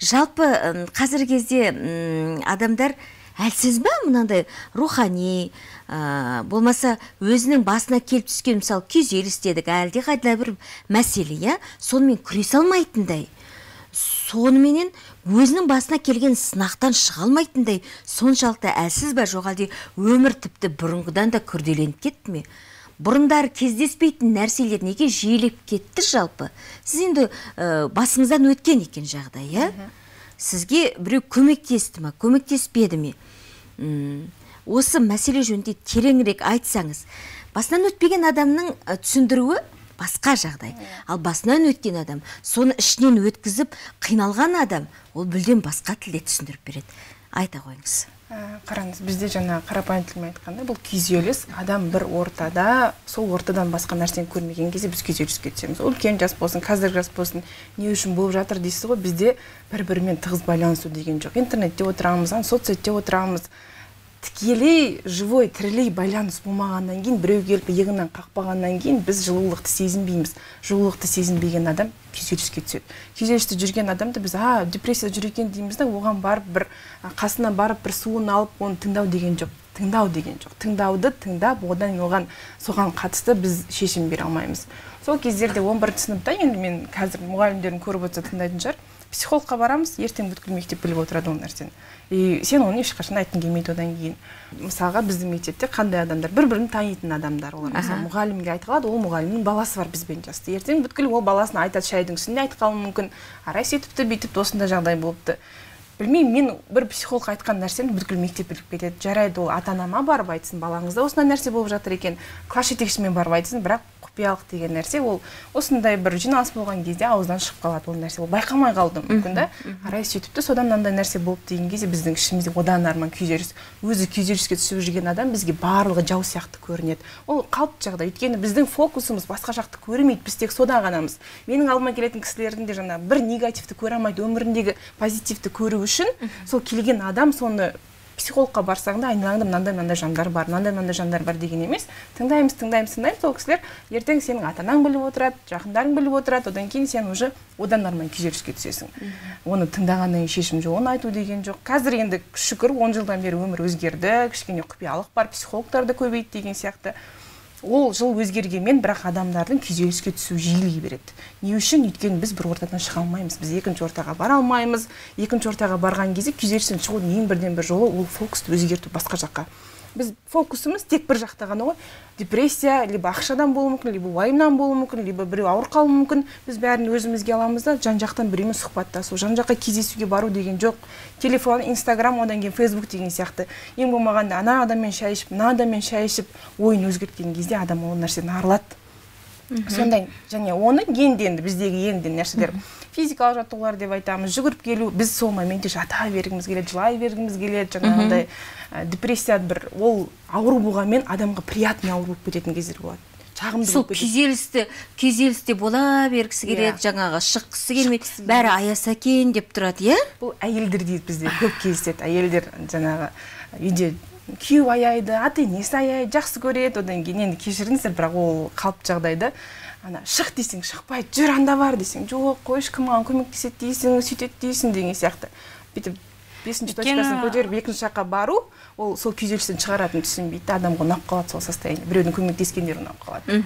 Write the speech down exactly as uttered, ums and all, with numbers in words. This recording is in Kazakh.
Жалпы қазір кезде адамдар әлсіз бе мынандай рухани, болмаса өзінің басына келіп түскен мысалы күйзеліс дедік, әлде қайда бір мәселе, иә, сонымен күресе алмайтындай, соныменен өзінің басына келген сынақтан шыға алмайтындай, соншалықты әлсіз бе, жоқ әлде өмір тіпті бұрынғыдан да күрделеніп кетті ме? Бұрындар кездеспейтін нәрселер неге жиілеп кетті жалпы? Сіз енді ә, басыңыздан өткен екен жағдай, иә? Сізге біреу көмектесті ме, көмектеспеді ме? Осы мәселе жөнінде тереңірек айтсаңыз. Басынан өтпеген адамның түсіндіруі басқа жағдай. Ал басынан өткен адам, соны ішінен өткізіп, қиналған адам, ол білден басқа тілде түсіндіріп береді. Айта қойыңыз. Қараңыз, бізде жаңа қарапайым тілмен айтқанда, бұл күйзеліс. Адам бір ортада, сол ортадан басқа нәрсені көрмеген кезде біз күйзеліске түсеміз. Ол үлкен жас болсын, қазір жас болсын, не үшін болып жатыр дейсіз ғой, бізде бір-бірімен тығыз байланысу деген жоқ. Интернетте отырамыз, соцсетте отырамыз. Тікелей, живой, тірілей байланыс болмағаннан кейін, біреу келіп иығынан қақпағаннан кейін, біз жылулықты сезінбейміз. Жылулықты сезінбеген адам күйзеліске түседі. Күйзелісте жүрген адамды біз а депрессия жүрген дейміз де, оған барып бір қасына барып бір суын алып оны тыңдау деген жоқ. Тыңдау деген жоқ. Тыңдауды тыңдап одан оған соған қатысты біз шешім бере алмаймыз. Сол кездерде он бірінші сыныпта, енді мен қазір мұғалімдерін көріп отырса тыңдайтын шығар, психологқа барамыз, ертең бүткіл мектеп біліп отырады ол нәрсені. И сен оны ешқашан айтын келмейді одан кейін. Мысалға біздің мектепте қандай адамдар, бір-бірін танитын адамдар олар. Мысалы, мұғалімге айтқалады, ол мұғалімнің баласы бар бізбен жасты. Ертең бүткіл ол баласына айтады, шайдың үстінде айтқалы мүмкін. Арай сетіпті, бүйтіпті, осында жағдай болыпты. Білмеймін, мен бір психолог айтқан нәрсені бүткіл мектеп біліп кетеді. Жарайды, ол ата-анама барып айтсын, балаңызда осындай нәрсе болып жатыр екен. Класс жетекшімен барып айтсын, бірақ құпиялық деген нәрсе ол осындай бір жиналыс болған кезде ауыздан шығып қалады. Ол нәрсе ол байқамай қалды мүмкін да. Арай сөйтіпті, содан мынандай нәрсе болып деген кезде біздің ішімізде одан арман күйзеліс, өзі күйзеліске түсіп жүрген адам бізге барлығы жау сияқты көрінеді. Ол қалыпты жағдай. Өйткені біздің фокусымыз басқа жақты көрмейді, біз тек содан ғанамыз. Менің алдыма келетін кісілердің де жаңа бір негативті көре алмайды, өміріндегі позитивті көру үшін сол келген адам соны психологқа барсаңда айналаңда мынандай мынандай жандар бар, мынандай мынандай жандар бар деген емес. Тыңдаймыз, тыңдаймыз, тыңдаймыз. Сол кісілер ертең сенің ата-анаң біліп отырады, жақындарың біліп отырады. Одан кейін сен уже одан норман күйзеліске түсесің. Оны тыңдағаннан шешім жоқ, оны айту деген жоқ. Қазір енді шүкір он жылдан бері өмір өзгерді, кішкене құпиялық бар, психологтар да көбейді деген сияқты. Ол жыл өзгергенмен, бірақ адамдардың күйзеліске түсу жиілей береді. Не үшін? Өйткені біз бір ортадан шыға алмаймыз, біз екінші ортаға бара алмаймыз. Екінші ортаға барған кезде күйзелістен шығудың ең бірден бір жолы ол фокусты өзгерту басқа жаққа. Біз фокусымыз тек бір жақта ғана ғой. Депрессия, либо ақшадан болуы мүмкін, либо уайымнан болуы мүмкін, либо біреу ауыр қалуы мүмкін. Біз бәрін өзімізге аламыз да, жан жақтан біреумен сұхбаттасу, жан жаққа кездесуге бару деген жоқ. Телефон, Инстаграм, одан кейін Фейсбук деген сияқты. Ең болмағанда ана адаммен шай ішіп, мына адаммен шай ішіп, ойын өзгерткен кезде адам ол нәрсені арылады. Сондай, және оны енді біздегі енді нәрселер физикалық жаттығулар деп айтамыз, жүгіріп келу, біз сол моментте жата бергіміз келеді, жылай бергіміз келеді, жаңағыдай депрессия бір ол ауру болғанмен адамға приятный ауру болып кететін кездер болады. Сол күйзелісті, күйзелісте бола бергісі келеді, жаңағы шыққысы келмейді, бәрі аяса екен деп тұрады, иә? Бұл әйелдер дейді бізде көп кездеседі, әйелдер жаңағы үйде күйеу аяйды, аты несі аяйды, жақсы көреді, одан кейін енді кешіріңіздер, бірақ ол қалып жағдайды. Ана, шық дейсің, шықпайды, жүр анда бар дейсің, жоқ, қойшы кім маған көмектеседі дейсің, сөйтеді дейсің деген сияқты. Бүйтіп бесінші точкасын көтеріп, екінші жаққа бару, ол сол күйзелістен шығаратын түсінбейді, адамға ұнап қалады сол состояние, біреудің көмектескендері ұнап қалады.